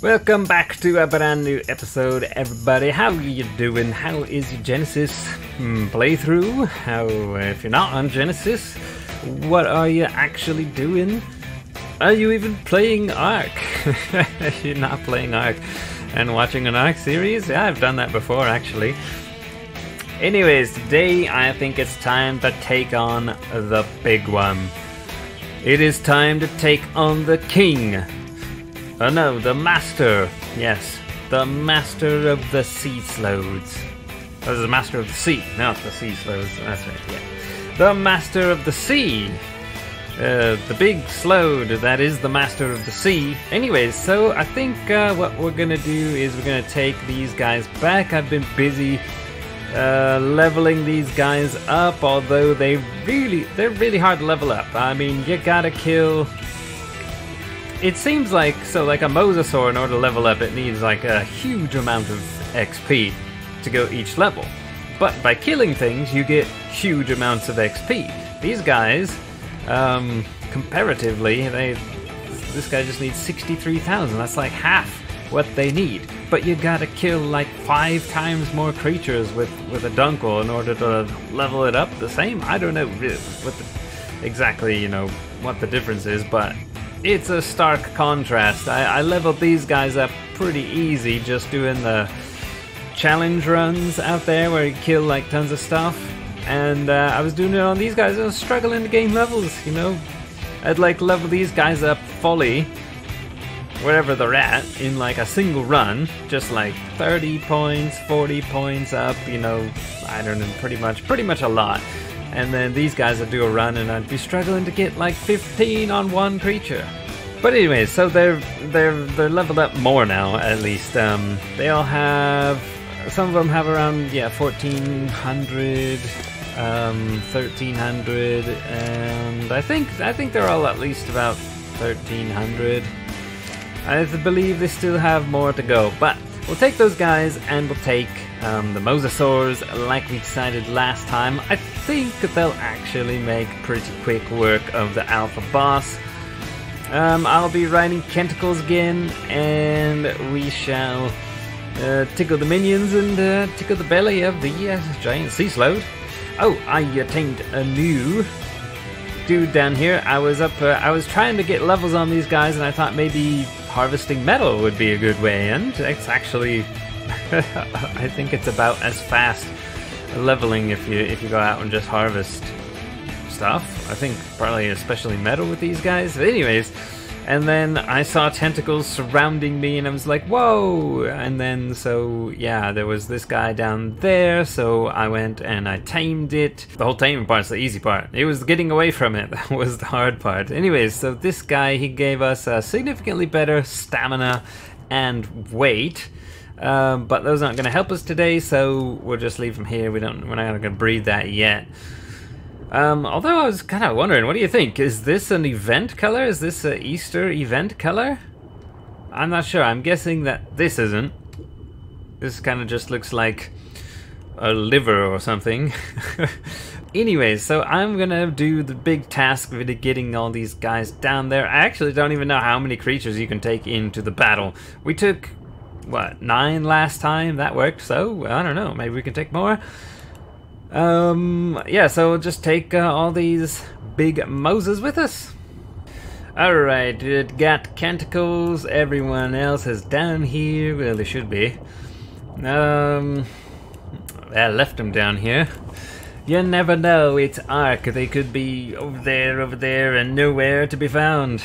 Welcome back to a brand new episode, everybody. How are you doing? How is your Genesis playthrough? If you're not on Genesis, what are you actually doing? Are you even playing Ark? You're not playing Ark and watching an Ark series? Yeah, I've done that before, actually. Anyways, today I think it's time to take on the big one. It is time to take on the king. Oh no, the master. Yes, the master of the sea slodes. Oh, the master of the sea, not the sea slodes. That's right, yeah. The master of the sea. The big slode that is the master of the sea. Anyways, so I think what we're gonna do is we're gonna take these guys back. I've been busy leveling these guys up, although they're really hard to level up. I mean, you gotta kill. It seems like, so like a Mosasaur, in order to level up, it needs like a huge amount of XP to go each level. But by killing things, you get huge amounts of XP. These guys, comparatively, this guy just needs 63,000. That's like half what they need. But you gotta kill like 5 times more creatures with a Dunkle in order to level it up the same. I don't know what exactly, you know, what the difference is, but it's a stark contrast. I leveled these guys up pretty easy just doing the challenge runs out there where you kill like tons of stuff, and I was doing it on these guys. I was struggling to gain levels, you know. I'd like level these guys up fully, wherever they're at, in like a single run, just like 30 points, 40 points up, you know, I don't know, pretty much a lot. And then these guys would do a run and I'd be struggling to get like 15 on one creature. But anyway, so they're leveled up more now, at least. They all have, some of them have around, yeah, 1400, 1300, and I think they're all at least about 1300. I believe they still have more to go, but we'll take those guys and we'll take the Mosasaurs, like we decided last time. I think they'll actually make pretty quick work of the Alpha boss. I'll be riding Kentacles again, and we shall tickle the minions and tickle the belly of the giant sea slode. Oh, I attained a new dude down here. I was trying to get levels on these guys, and I thought maybe harvesting metal would be a good way, and it's actually I think it's about as fast leveling if you go out and just harvest stuff. I think probably especially metal with these guys. But anyways, and then I saw tentacles surrounding me and I was like, whoa! And then so yeah, there was this guy down there, so I went and I tamed it. The whole taming part's the easy part. It was getting away from it that was the hard part. Anyways, so this guy, he gave us a significantly better stamina and weight. But those aren't going to help us today, so we'll just leave them here. We're not going to breed that yet. Although I was kind of wondering, what do you think? Is this an event color? Is this an Easter event color? I'm not sure. I'm guessing that this isn't. This kind of just looks like a liver or something. Anyways, so I'm going to do the big task of getting all these guys down there. I actually don't even know how many creatures you can take into the battle. We took, what, 9 last time? That worked, so I don't know, maybe we can take more. Yeah, so we'll just take all these big Moses with us. Alright, it got Canticles, everyone else is down here. Well, they should be. I left them down here. You never know, it's Ark. They could be over there, and nowhere to be found.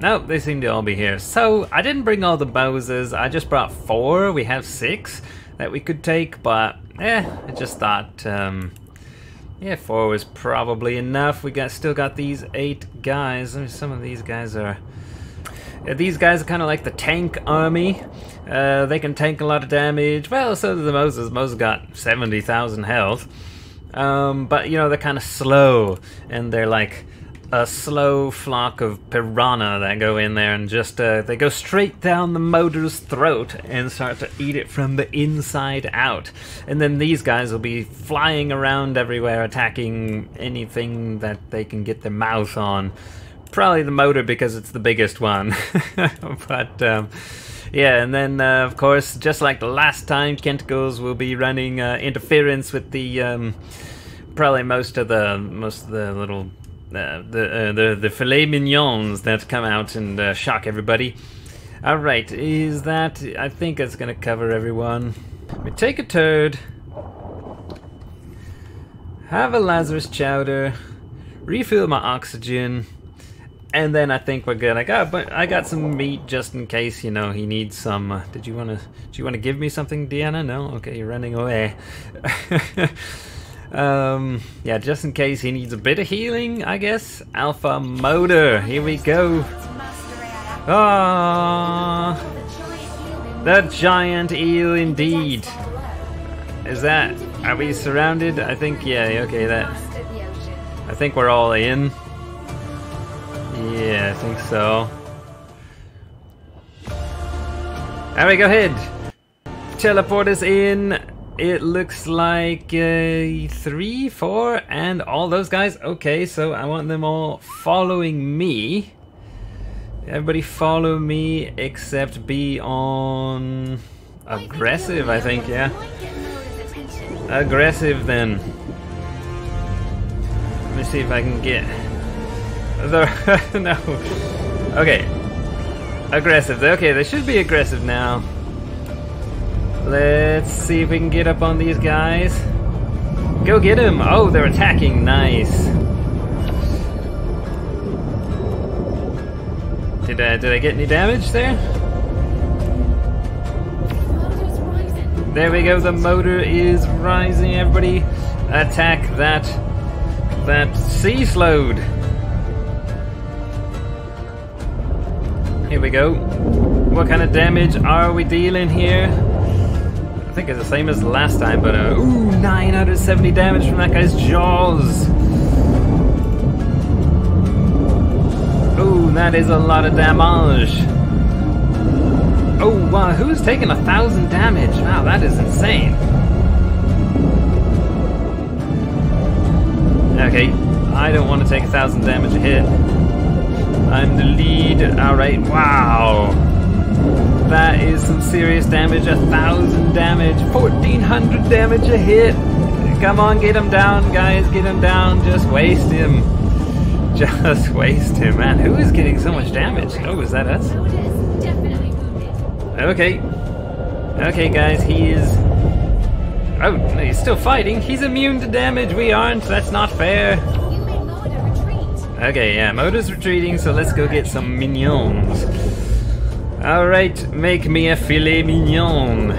Nope, they seem to all be here. So, I didn't bring all the Moses, I just brought 4. We have 6 that we could take, but, I just thought, yeah, 4 was probably enough. We still got these 8 guys. I mean, some of these guys are, these guys are kind of like the tank army. They can tank a lot of damage. Well, so do the Moses. Moses got 70,000 health. But, you know, they're kind of slow, and they're like a slow flock of piranha that go in there and just, they go straight down the motor's throat and start to eat it from the inside out. And then these guys will be flying around everywhere, attacking anything that they can get their mouth on. Probably the motor because it's the biggest one. But Yeah, and then, of course, just like the last time, Kentacles will be running interference with the, probably most of the little, the filet mignons that come out and shock everybody. All right, is that, I think that's gonna cover everyone. We take a turd, have a Lazarus chowder, refill my oxygen, and then I think we're good. I got some meat just in case, you know, he needs some. Do you want to give me something, Deanna? No? Okay, you're running away. Yeah, just in case he needs a bit of healing, I guess. Alpha Moeder, here we go. Ah, the giant eel indeed. Is that, are we surrounded? I think, yeah, okay, that, I think we're all in. Yeah, I think so. Alright, go ahead! Teleport us in. It looks like 3, 4, and all those guys. Okay, so I want them all following me. Everybody follow me except be on... aggressive, I think, yeah. Aggressive then. Let me see if I can get... no. Okay. Aggressive. Okay, they should be aggressive now. Let's see if we can get up on these guys. Go get him! Oh, they're attacking. Nice. Did I get any damage there? There we go. The motor is rising. Everybody, attack that sea slowed. Here we go. What kind of damage are we dealing here? I think it's the same as last time, but ooh, 970 damage from that guy's jaws. Ooh, that is a lot of damage. Oh wow, who's taking 1,000 damage? Wow, that is insane. Okay, I don't want to take 1,000 damage a hit. I'm the lead. Alright, wow. That is some serious damage. 1,000 damage. 1,400 damage a hit. Come on, get him down, guys. Get him down. Just waste him. Just waste him. Man, who is getting so much damage? Oh, is that us? Okay. Okay, guys, he is... Oh, he's still fighting. He's immune to damage. We aren't. That's not fair. Okay, yeah, Motor's retreating, so let's go get some mignons. Alright, make me a filet mignon.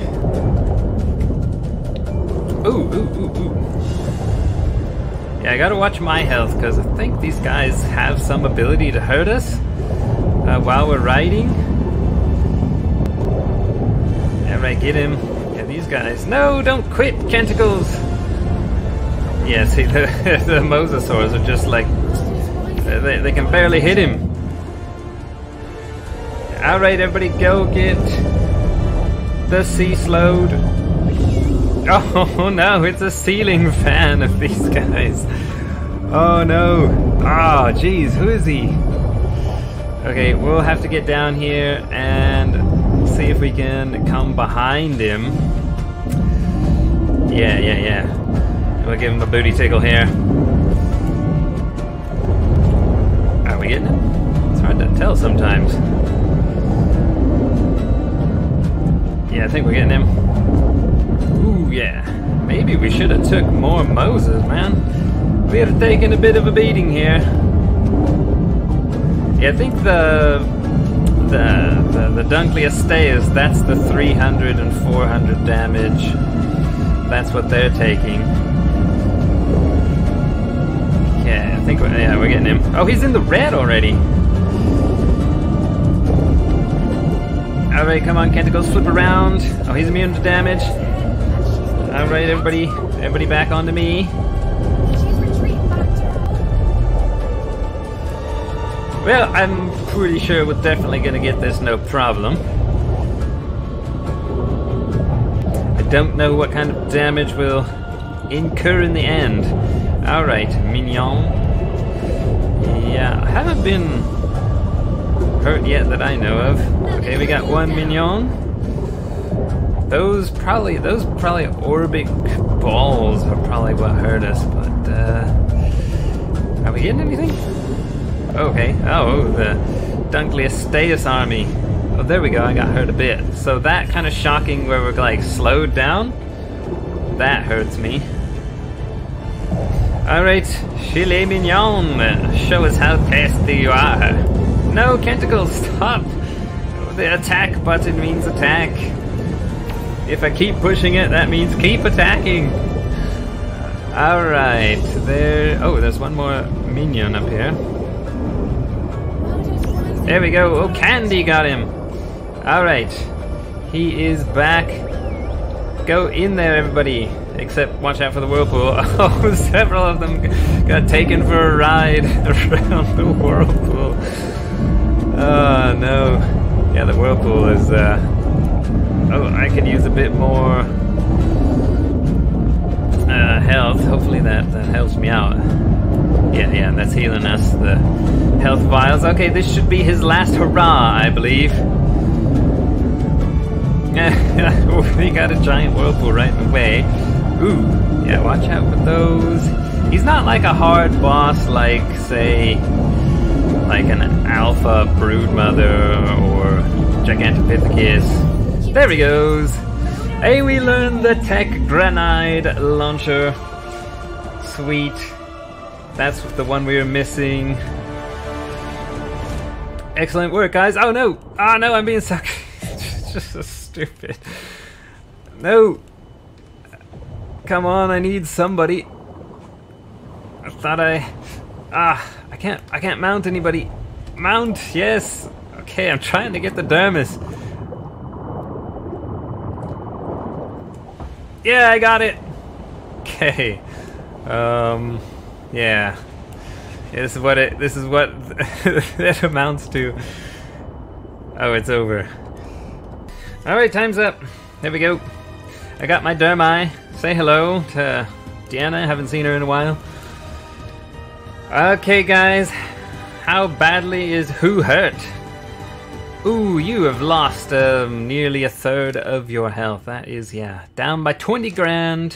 Ooh, ooh, ooh, ooh. Yeah, I gotta watch my health, because I think these guys have some ability to hurt us while we're riding. Alright, get him. Yeah, these guys. No, don't quit, Kentacles! Yeah, see, the Mosasaurs are just like... They can barely hit him. Alright, everybody go get the sea slowed. Oh no, it's a ceiling fan of these guys. Oh no. Ah, oh, jeez, who is he? Okay, we'll have to get down here and see if we can come behind him. Yeah, yeah, yeah. We'll give him a booty tickle here. It's hard to tell sometimes. Yeah, I think we're getting him. Ooh, yeah. Maybe we should have took more Moses, man. We have taken a bit of a beating here. Yeah, I think the Dunkleosteus, that's the 300 and 400 damage. That's what they're taking. I think we're getting him. Oh, he's in the red already. Alright, come on, Kentacles, flip around. Oh, he's immune to damage. Alright, everybody back onto me. Well, I'm pretty sure we're definitely gonna get this, no problem. I don't know what kind of damage we'll incur in the end. Alright, mignon. Yeah, I haven't been hurt yet that I know of. Okay, we got one mignon. Those probably orbic balls are probably what hurt us, but are we getting anything? Okay. Oh, the Dunkleosteus army. Oh, there we go, I got hurt a bit. So that kind of shocking where we're like slowed down, that hurts me. Alright, Chile Mignon, show us how tasty you are. No, Kentacles, stop! The attack button means attack. If I keep pushing it, that means keep attacking. Alright, there... Oh, there's one more minion up here. There we go, oh, Candy got him! Alright, he is back. Go in there, everybody. Except watch out for the whirlpool. Oh, several of them got taken for a ride around the whirlpool. Oh, no. Yeah, the whirlpool is... Oh, I could use a bit more health. Hopefully that helps me out. Yeah, that's healing us, the health vials. Okay, this should be his last hurrah, I believe. We got a giant whirlpool right in the way. Ooh, yeah, watch out for those. He's not like a hard boss like, say, like an alpha broodmother or Gigantopithecus. There he goes. Hey, we learned the tech grenade launcher. Sweet. That's the one we were missing. Excellent work, guys. Oh, no. Ah, no, I'm being sucked. It's just so stupid. No. Come on, I need somebody. I thought I can't mount anybody. Mount, yes. Okay, I'm trying to get the dermis. Yeah, I got it. Okay. Yeah, this is what it amounts to. Oh, it's over. All right, time's up. There we go. I got my dermi. Say hello to Deanna. Haven't seen her in a while. Okay, guys. How badly is who hurt? Ooh, you have lost nearly a third of your health. That is, yeah, down by 20 grand.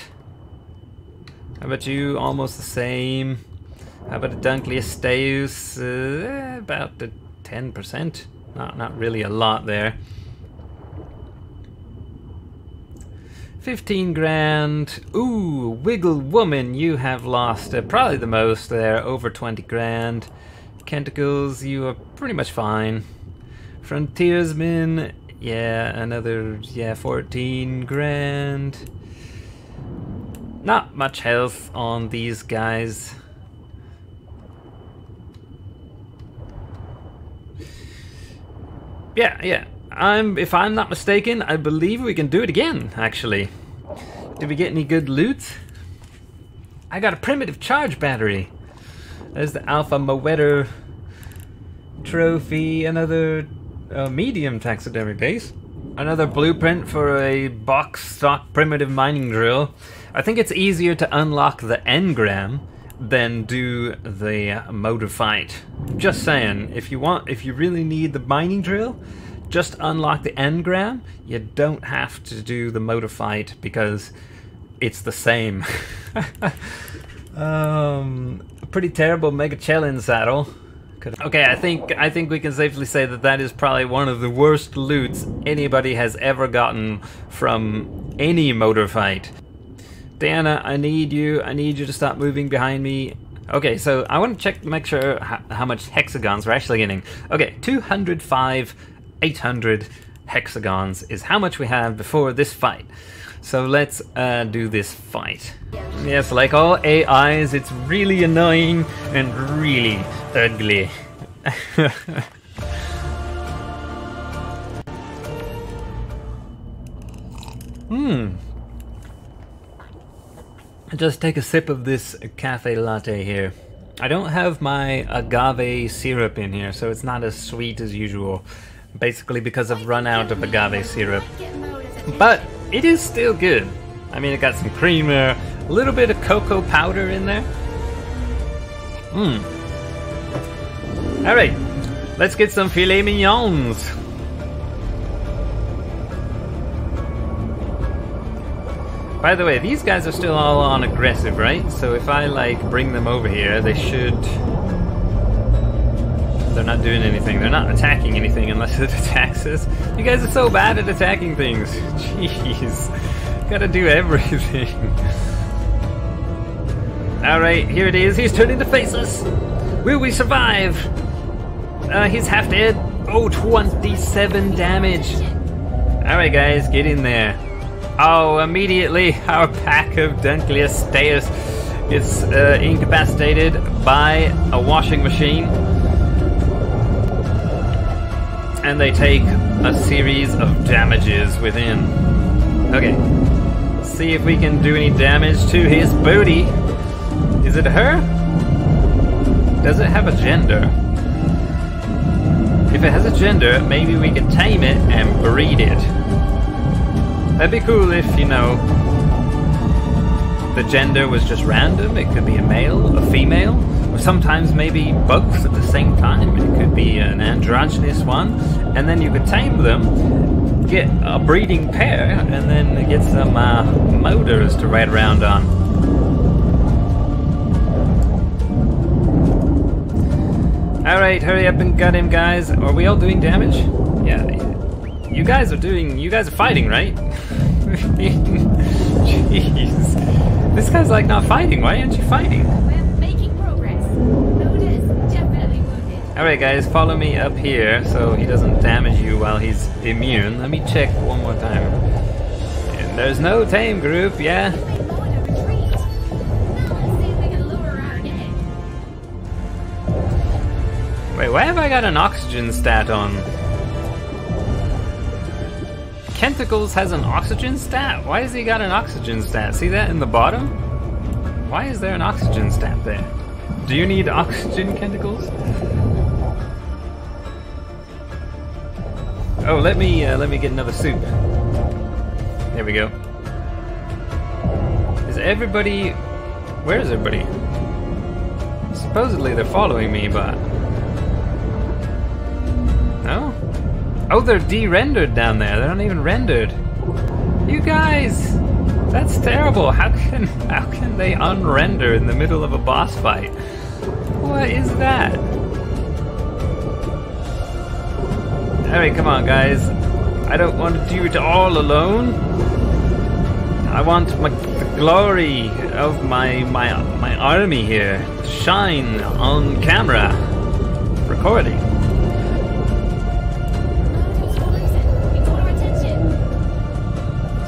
How about you? Almost the same. How about a Dunkleosteus? About the 10%. Not really a lot there. 15 grand. Ooh, Wiggle Woman, you have lost probably the most there, over 20 grand. Kentacles, you are pretty much fine. Frontiersman, yeah, another, yeah, 14 grand. Not much health on these guys. Yeah. If I'm not mistaken, I believe we can do it again, actually. Did we get any good loot? I got a primitive charge battery. There's the Alpha Moeder trophy, another medium taxidermy base. Another blueprint for a box stock primitive mining drill. I think it's easier to unlock the engram than do the motor fight. Just saying, if you really need the mining drill, just unlock the engram. You don't have to do the motor fight because it's the same. Pretty terrible Mega Challenge saddle. Okay, I think we can safely say that is probably one of the worst loots anybody has ever gotten from any motor fight. Diana, I need you to stop moving behind me. Okay, so I want to check to make sure how much hexagons we're actually getting. Okay, 205, 800 hexagons is how much we have before this fight. So let's do this fight. Yes, like all AIs, it's really annoying and really ugly. Just take a sip of this cafe latte here. I don't have my agave syrup in here, so it's not as sweet as usual. Basically because I've run out of agave syrup. But it is still good. I mean, it got some creamer, a little bit of cocoa powder in there. Alright, Let's get some filet mignons. By the way, these guys are still all on aggressive, right? So if I, like, bring them over here, they should... They're not doing anything. They're not attacking anything unless it attacks us. You guys are so bad at attacking things. Jeez. Gotta do everything. Alright, here it is. He's turning to face us. Will we survive? He's half dead. Oh, 27 damage. Alright, guys, get in there. Oh, immediately our pack of Dunkleosteus gets incapacitated by a washing machine. And they take a series of damages within. Okay. See if we can do any damage to his booty. Is it her? Does it have a gender? If it has a gender, maybe we could tame it and breed it. That'd be cool if, you know, the gender was just random. It could be a male, a female, or sometimes maybe both at the same time. It could be an androgynous one, and then you could tame them, get a breeding pair, and then get some motors to ride around on. Alright, hurry up and gut him, guys. Are we all doing damage? Yeah. You guys are fighting, right? Jeez. This guy's like not fighting. Why aren't you fighting? We're making progress. Mooders definitely wounded. Alright, guys, follow me up here so he doesn't damage you while he's immune. Let me check one more time. And there's no tame group, yeah? Wait, why have I got an oxygen stat on? Kentacles has an oxygen stat? Why has he got an oxygen stat? See that in the bottom? Why is there an oxygen stat there? Do you need oxygen, Kentacles? Oh, let me get another soup. There we go. Is everybody... Where is everybody? Supposedly they're following me, but... No? Oh, they're de-rendered down there. They're not even rendered. You guys! That's terrible. How can they unrender in the middle of a boss fight? What is that? Alright, come on, guys. I don't want you to all alone. I want the glory of my army here to shine on camera. Recording.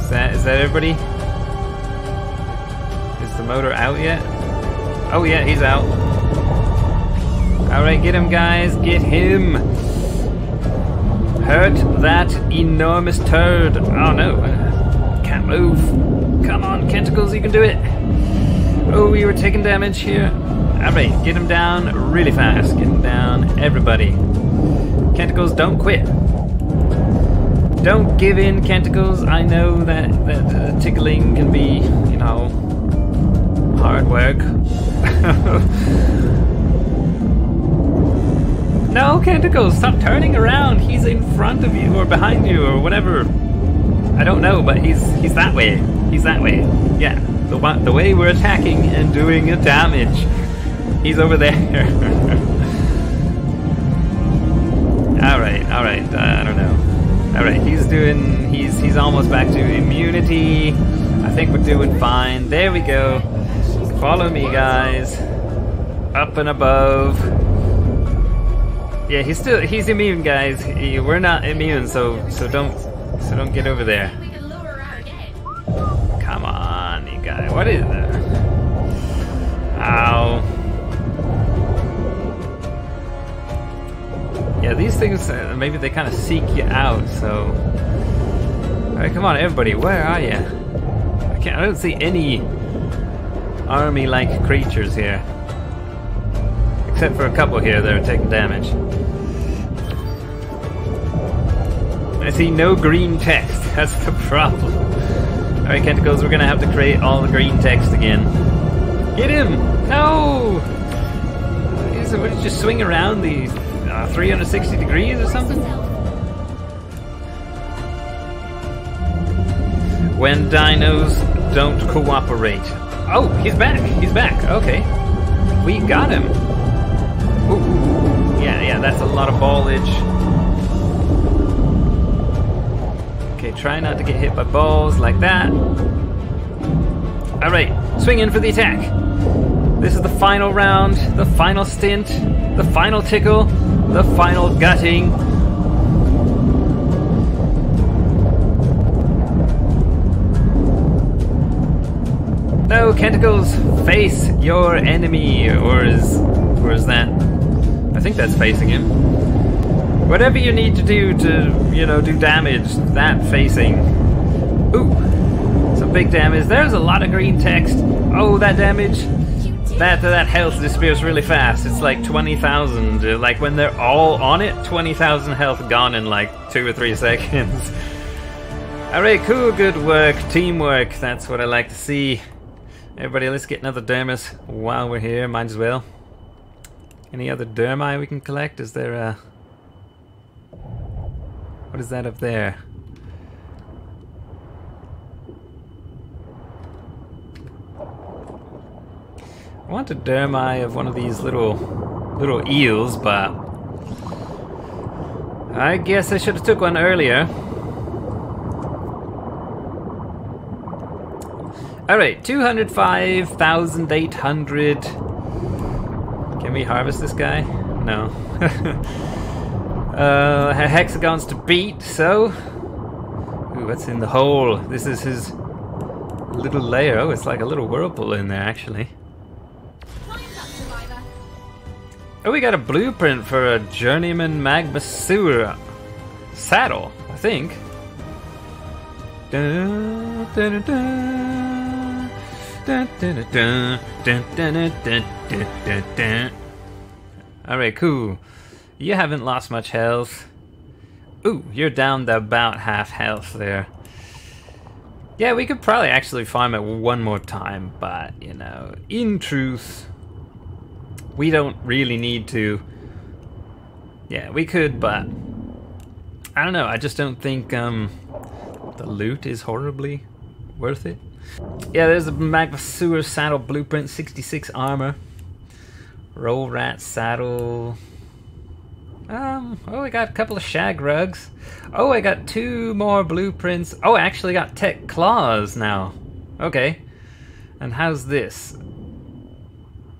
Is that everybody? Is the motor out yet? Oh yeah, he's out. Alright, get him, guys, get him! Hurt that enormous turd! Oh no, can't move. Come on, Kentacles, you can do it! Oh, we were taking damage here. Alright, get him down really fast. Get him down, everybody. Kentacles, don't quit. Don't give in, Kentacles. I know that tickling can be, you know, hard work. No, Kentacles, stop turning around. He's in front of you or behind you or whatever. I don't know, but he's that way. He's that way. Yeah, the way we're attacking and doing the damage. He's over there. All right. I don't know. Alright, he's almost back to immunity. I think we're doing fine. There we go. Follow me, guys. Up and above. Yeah, he's immune, guys. We're not immune, so don't get over there. Come on, you guys. What is that? Ow. Yeah, these things, maybe they kind of seek you out, so... Alright, come on, everybody, where are you? I don't see any army-like creatures here. Except for a couple here that are taking damage. I see no green text, that's the problem. Alright, Kentacles, we're gonna have to create all the green text again. Get him! No! What did you swing around these... 360 degrees or something? When dinos don't cooperate. Oh, he's back! He's back! Okay. We got him! Ooh. Yeah, yeah, that's a lot of ballage. Okay, try not to get hit by balls like that. Alright, swing in for the attack! This is the final round, the final stint, the final tickle, the final gutting. No, Kentacles, face your enemy, or is that? I think that's facing him. Whatever you need to do to, you know, do damage, that facing. Ooh, some big damage. There's a lot of green text. Oh, that damage. That health disappears really fast. It's like 20,000. Like when they're all on it, 20,000 health gone in like 2 or 3 seconds. Alright, cool, good work, teamwork. That's what I like to see. Everybody, let's get another dermis while we're here. Might as well. Any other dermi we can collect? Is there a... What is that up there? I want a dermi of one of these little eels, but I guess I should have took one earlier. All right, 205,800. Can we harvest this guy? No. Hexagons to beat, so. Ooh, what's in the hole? This is his little lair. Oh, it's like a little whirlpool in there, actually. Oh, we got a blueprint for a journeyman Magmasaur saddle, I think. Alright, cool. You haven't lost much health. Ooh, you're down to about half health there. Yeah, we could probably actually farm it one more time, but, you know, in truth... We don't really need to. Yeah, we could, but I don't know. I just don't think the loot is horribly worth it. Yeah, there's a Magmasaur saddle blueprint, 66 armor, roll rat saddle. Oh, I got a couple of shag rugs. Oh, I got 2 more blueprints. Oh, I actually got tech claws now. Okay, and how's this?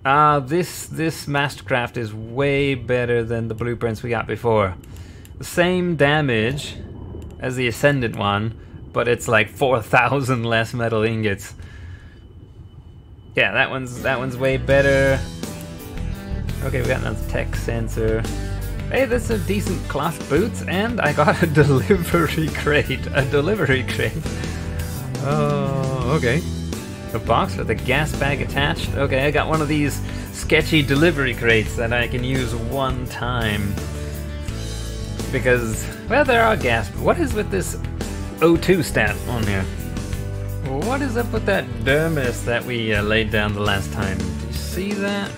This mastercraft is way better than the blueprints we got before. The same damage as the ascendant one, but it's like 4,000 less metal ingots. Yeah, that one's way better. Okay, we got another tech sensor. Hey, that's a decent class boots, and I got a delivery crate. A delivery crate. Oh, okay. A box with a gas bag attached? Okay, I got one of these sketchy delivery crates that I can use one time. Because, well, there are gas... What is with this O2 stat on here? What is up with that dermis that we laid down the last time? Did you see that?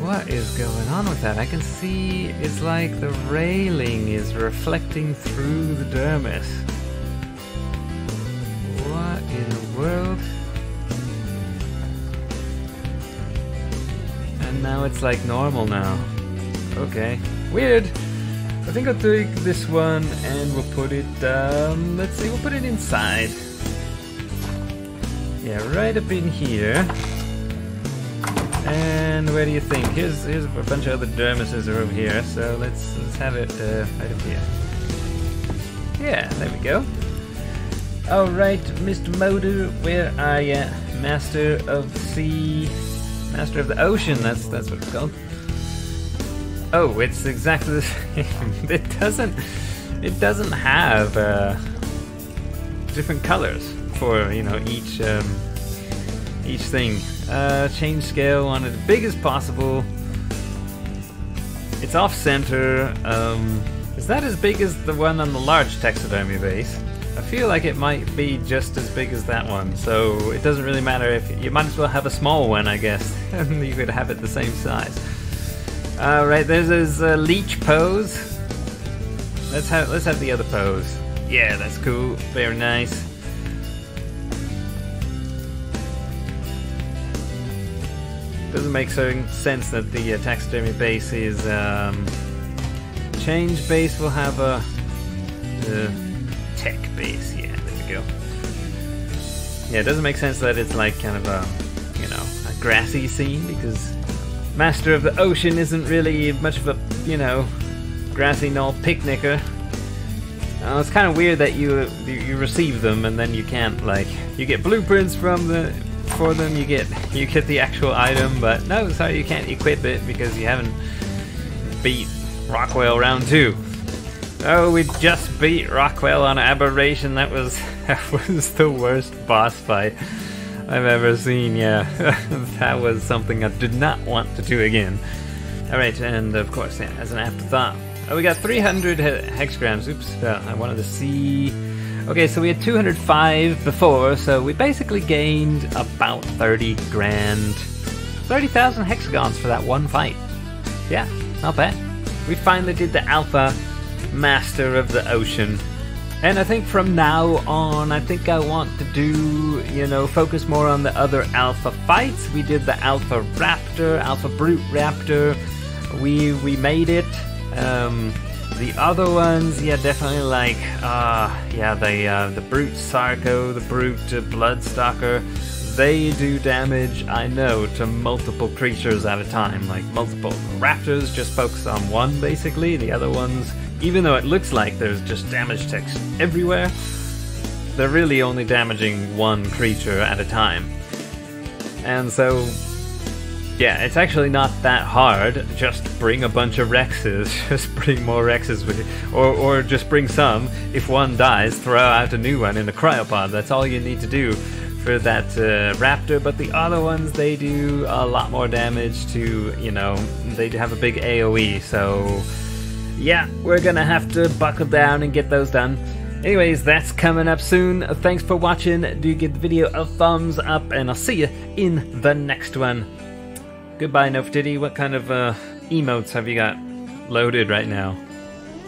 What is going on with that? I can see it's like the railing is reflecting through the dermis. What in the world? And now it's like normal now. Okay. Weird. I think I'll take this one and we'll put it, let's see, we'll put it inside. Yeah, right up in here. And where do you think? Here's a bunch of other dermises over here, so let's have it right up here. Yeah, there we go. Alright, Mr. Motor, where are ya? Master of the sea... Master of the ocean, that's what it's called. Oh, it's exactly the same. It doesn't have different colors for, you know, each thing. Change scale, on as big as possible. It's off-center. Is that as big as the one on the large taxidermy base? I feel like it might be just as big as that one, so it doesn't really matter if you might as well have a small one, I guess, and you could have it the same size. Alright, there's his leech pose. Let's have the other pose. Yeah, that's cool. Very nice. Doesn't make certain sense that the taxidermy base is change base. We'll have a tech base. Yeah, there we go. Yeah, it doesn't make sense that it's like kind of a, you know, a grassy scene, because Master of the Ocean isn't really much of a, you know, grassy knoll picnicker. It's kind of weird that you receive them and then you can't, like, you get blueprints from the. For them, you get the actual item, but no, sorry, you can't equip it because you haven't beat Rockwell round 2. Oh, we just beat Rockwell on Aberration. That was the worst boss fight I've ever seen. Yeah, that was something I did not want to do again. All right, and of course, yeah, as an afterthought, oh, we got 300 hexagrams. Oops, I wanted to see. Okay, so we had 205 before, so we basically gained about 30,000 hexagons for that one fight. Yeah, not bad. We finally did the Alpha Master of the Ocean. And I think from now on, I think I want to do, you know, focus more on the other Alpha fights. We did the Alpha Raptor, Alpha Brute Raptor. We made it. The other ones, yeah, definitely like, yeah, the Brute Sarco, the Brute Bloodstalker, they do damage, I know, to multiple creatures at a time, like multiple raptors, just focus on one basically. The other ones, even though it looks like there's just damage text everywhere, they're really only damaging one creature at a time. And so, yeah, it's actually not that hard. Just bring a bunch of Rexes. Just bring more Rexes with you. Or just bring some. If one dies, throw out a new one in the Cryopod. That's all you need to do for that Raptor. But the other ones, they do a lot more damage to, you know, they have a big AoE. So, yeah, we're gonna have to buckle down and get those done. Anyways, that's coming up soon. Thanks for watching. Do give the video a thumbs up, and I'll see you in the next one. Goodbye, Nofdiddy. What kind of emotes have you got loaded right now?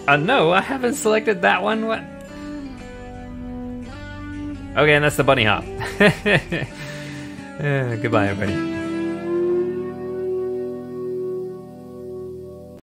No, I haven't selected that one. What? Okay, and that's the bunny hop. Goodbye, everybody.